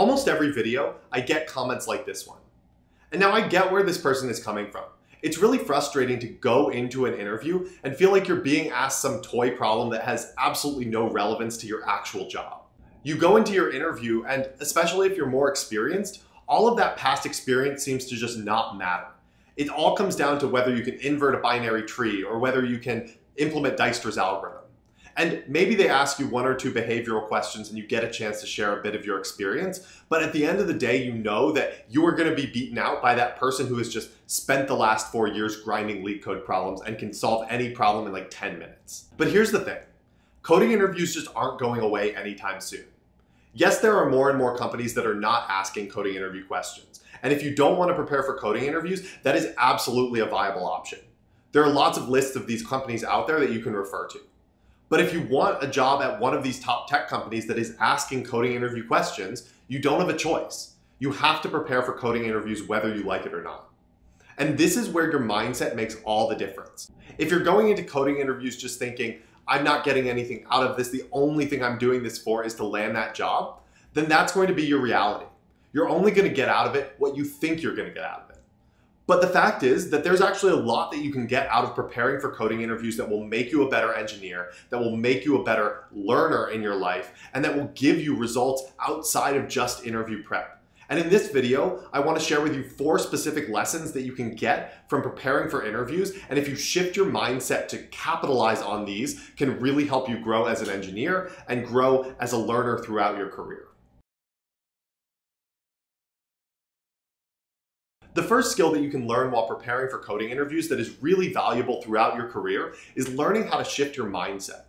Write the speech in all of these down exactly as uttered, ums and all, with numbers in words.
Almost every video, I get comments like this one. And now I get where this person is coming from. It's really frustrating to go into an interview and feel like you're being asked some toy problem that has absolutely no relevance to your actual job. You go into your interview, and especially if you're more experienced, all of that past experience seems to just not matter. It all comes down to whether you can invert a binary tree or whether you can implement Dijkstra's algorithm. And maybe they ask you one or two behavioral questions and you get a chance to share a bit of your experience, but at the end of the day, you know that you are going to be beaten out by that person who has just spent the last four years grinding LeetCode problems and can solve any problem in like ten minutes. But here's the thing. Coding interviews just aren't going away anytime soon. Yes, there are more and more companies that are not asking coding interview questions. And if you don't want to prepare for coding interviews, that is absolutely a viable option. There are lots of lists of these companies out there that you can refer to. But if you want a job at one of these top tech companies that is asking coding interview questions, you don't have a choice. You have to prepare for coding interviews whether you like it or not. And this is where your mindset makes all the difference. If you're going into coding interviews just thinking, I'm not getting anything out of this, the only thing I'm doing this for is to land that job, then that's going to be your reality. You're only going to get out of it what you think you're going to get out of it. But the fact is that there's actually a lot that you can get out of preparing for coding interviews that will make you a better engineer, that will make you a better learner in your life, and that will give you results outside of just interview prep. And in this video, I want to share with you four specific lessons that you can get from preparing for interviews. And if you shift your mindset to capitalize on these, can really help you grow as an engineer and grow as a learner throughout your career. The first skill that you can learn while preparing for coding interviews that is really valuable throughout your career is learning how to shift your mindset.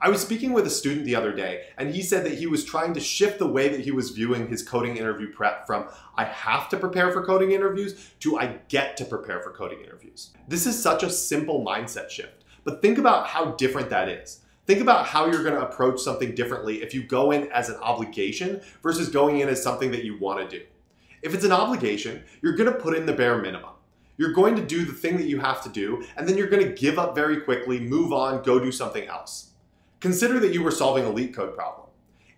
I was speaking with a student the other day, and he said that he was trying to shift the way that he was viewing his coding interview prep from I have to prepare for coding interviews to I get to prepare for coding interviews. This is such a simple mindset shift, but think about how different that is. Think about how you're going to approach something differently if you go in as an obligation versus going in as something that you want to do. If it's an obligation, you're going to put in the bare minimum. You're going to do the thing that you have to do, and then you're going to give up very quickly, move on, go do something else. Consider that you were solving a LeetCode problem.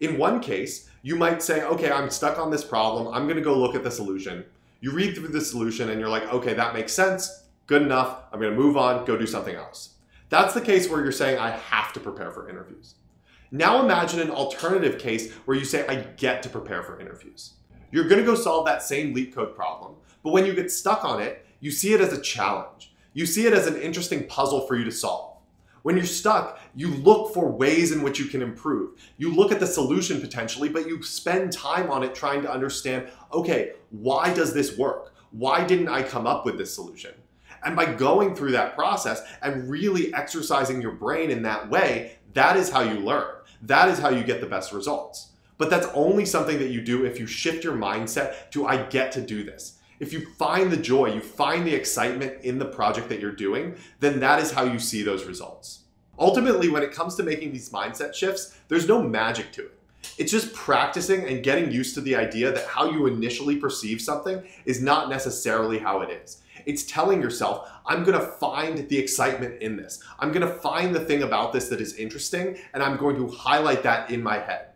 In one case, you might say, okay, I'm stuck on this problem. I'm going to go look at the solution. You read through the solution and you're like, okay, that makes sense. Good enough. I'm going to move on, go do something else. That's the case where you're saying, I have to prepare for interviews. Now imagine an alternative case where you say, I get to prepare for interviews. You're going to go solve that same LeetCode problem, but when you get stuck on it, you see it as a challenge. You see it as an interesting puzzle for you to solve. When you're stuck, you look for ways in which you can improve. You look at the solution potentially, but you spend time on it trying to understand, okay, why does this work? Why didn't I come up with this solution? And by going through that process and really exercising your brain in that way, that is how you learn. That is how you get the best results. But that's only something that you do if you shift your mindset to I get to do this. If you find the joy, you find the excitement in the project that you're doing, then that is how you see those results. Ultimately, when it comes to making these mindset shifts, there's no magic to it. It's just practicing and getting used to the idea that how you initially perceive something is not necessarily how it is. It's telling yourself, I'm going to find the excitement in this. I'm going to find the thing about this that is interesting, and I'm going to highlight that in my head.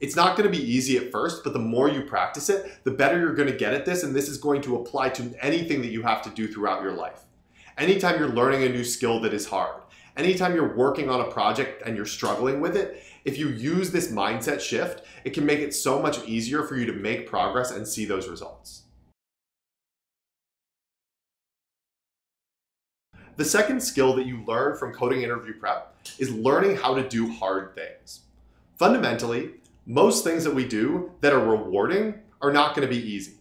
It's not going to be easy at first, but the more you practice it, the better you're going to get at this, and this is going to apply to anything that you have to do throughout your life. Anytime you're learning a new skill that is hard, anytime you're working on a project and you're struggling with it, if you use this mindset shift, it can make it so much easier for you to make progress and see those results. The second skill that you learn from coding interview prep is learning how to do hard things. Fundamentally, most things that we do that are rewarding are not going to be easy.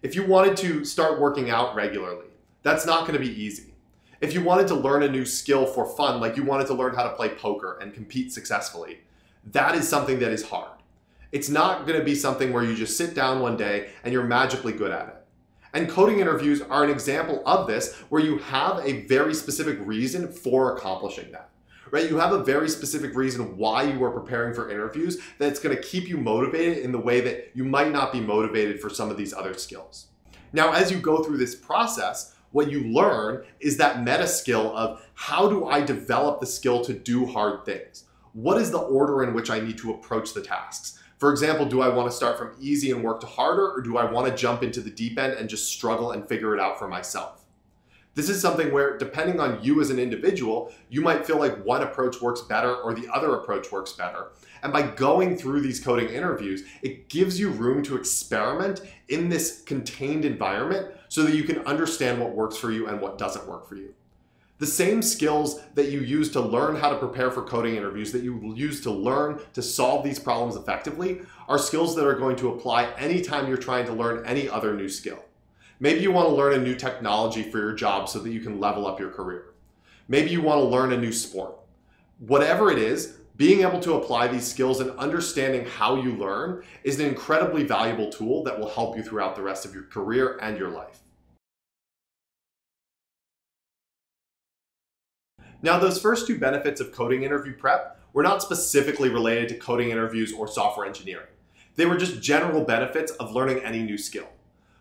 If you wanted to start working out regularly, that's not going to be easy. If you wanted to learn a new skill for fun, like you wanted to learn how to play poker and compete successfully, that is something that is hard. It's not going to be something where you just sit down one day and you're magically good at it. And coding interviews are an example of this, where you have a very specific reason for accomplishing that. Right? You have a very specific reason why you are preparing for interviews that's going to keep you motivated in the way that you might not be motivated for some of these other skills. Now, as you go through this process, what you learn is that meta skill of how do I develop the skill to do hard things? What is the order in which I need to approach the tasks? For example, do I want to start from easy and work to harder, or do I want to jump into the deep end and just struggle and figure it out for myself? This is something where, depending on you as an individual, you might feel like one approach works better or the other approach works better. And by going through these coding interviews, it gives you room to experiment in this contained environment so that you can understand what works for you and what doesn't work for you. The same skills that you use to learn how to prepare for coding interviews, that you use to learn to solve these problems effectively, are skills that are going to apply anytime you're trying to learn any other new skill. Maybe you want to learn a new technology for your job so that you can level up your career. Maybe you want to learn a new sport. Whatever it is, being able to apply these skills and understanding how you learn is an incredibly valuable tool that will help you throughout the rest of your career and your life. Now, those first two benefits of coding interview prep were not specifically related to coding interviews or software engineering. They were just general benefits of learning any new skill.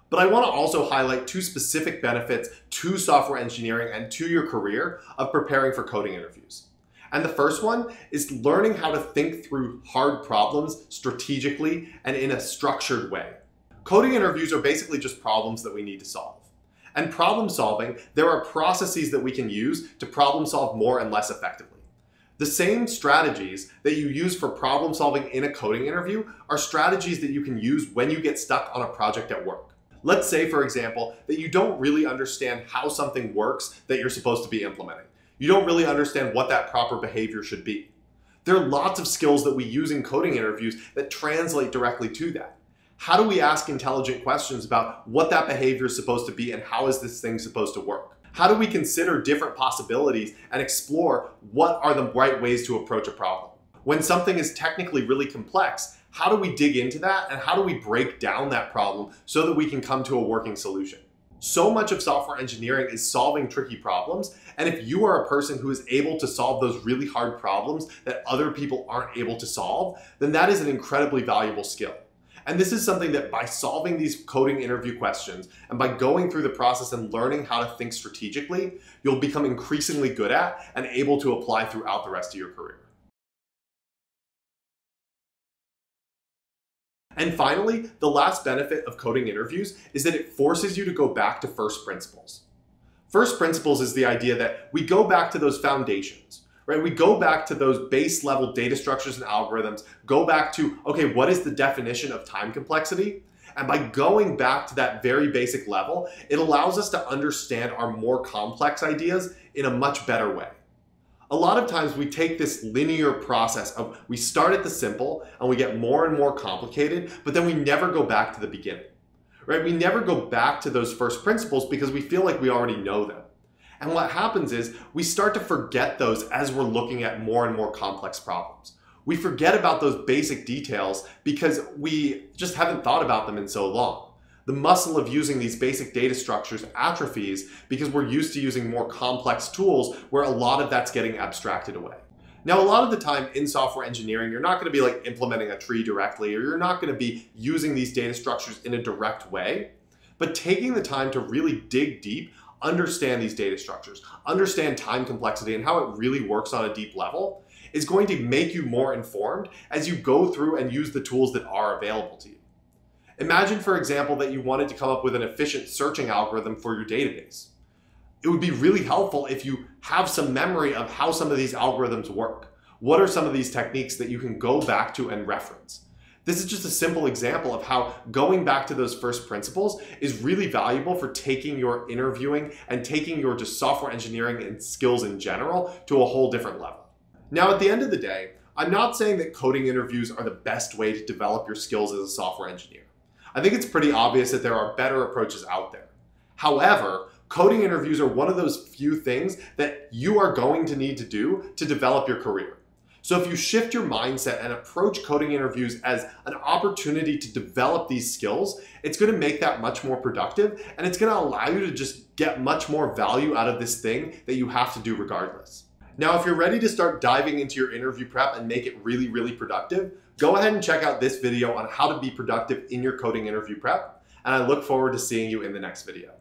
But I want to also highlight two specific benefits to software engineering and to your career of preparing for coding interviews. And the first one is learning how to think through hard problems strategically and in a structured way. Coding interviews are basically just problems that we need to solve. And problem solving, there are processes that we can use to problem solve more and less effectively. The same strategies that you use for problem solving in a coding interview are strategies that you can use when you get stuck on a project at work. Let's say, for example, that you don't really understand how something works that you're supposed to be implementing. You don't really understand what that proper behavior should be. There are lots of skills that we use in coding interviews that translate directly to that. How do we ask intelligent questions about what that behavior is supposed to be and how is this thing supposed to work? How do we consider different possibilities and explore what are the right ways to approach a problem? When something is technically really complex, how do we dig into that and how do we break down that problem so that we can come to a working solution? So much of software engineering is solving tricky problems, and if you are a person who is able to solve those really hard problems that other people aren't able to solve, then that is an incredibly valuable skill. And this is something that by solving these coding interview questions and by going through the process and learning how to think strategically, you'll become increasingly good at and able to apply throughout the rest of your career. And finally, the last benefit of coding interviews is that it forces you to go back to first principles. First principles is the idea that we go back to those foundations, right? We go back to those base level data structures and algorithms, go back to, okay, what is the definition of time complexity? And by going back to that very basic level, it allows us to understand our more complex ideas in a much better way. A lot of times we take this linear process of we start at the simple and we get more and more complicated, but then we never go back to the beginning, right? We never go back to those first principles because we feel like we already know them. And what happens is we start to forget those as we're looking at more and more complex problems. We forget about those basic details because we just haven't thought about them in so long. The muscle of using these basic data structures atrophies because we're used to using more complex tools where a lot of that's getting abstracted away. Now, a lot of the time in software engineering, you're not going to be like implementing a tree directly, or you're not going to be using these data structures in a direct way, but taking the time to really dig deep, understand these data structures, understand time complexity and how it really works on a deep level is going to make you more informed as you go through and use the tools that are available to you. Imagine, for example, that you wanted to come up with an efficient searching algorithm for your database. It would be really helpful if you have some memory of how some of these algorithms work. What are some of these techniques that you can go back to and reference? This is just a simple example of how going back to those first principles is really valuable for taking your interviewing and taking your just software engineering and skills in general to a whole different level. Now, at the end of the day, I'm not saying that coding interviews are the best way to develop your skills as a software engineer. I think it's pretty obvious that there are better approaches out there. However, coding interviews are one of those few things that you are going to need to do to develop your career. So if you shift your mindset and approach coding interviews as an opportunity to develop these skills, it's going to make that much more productive, and it's going to allow you to just get much more value out of this thing that you have to do regardless. Now, if you're ready to start diving into your interview prep and make it really, really productive, go ahead and check out this video on how to be productive in your coding interview prep, and I look forward to seeing you in the next video.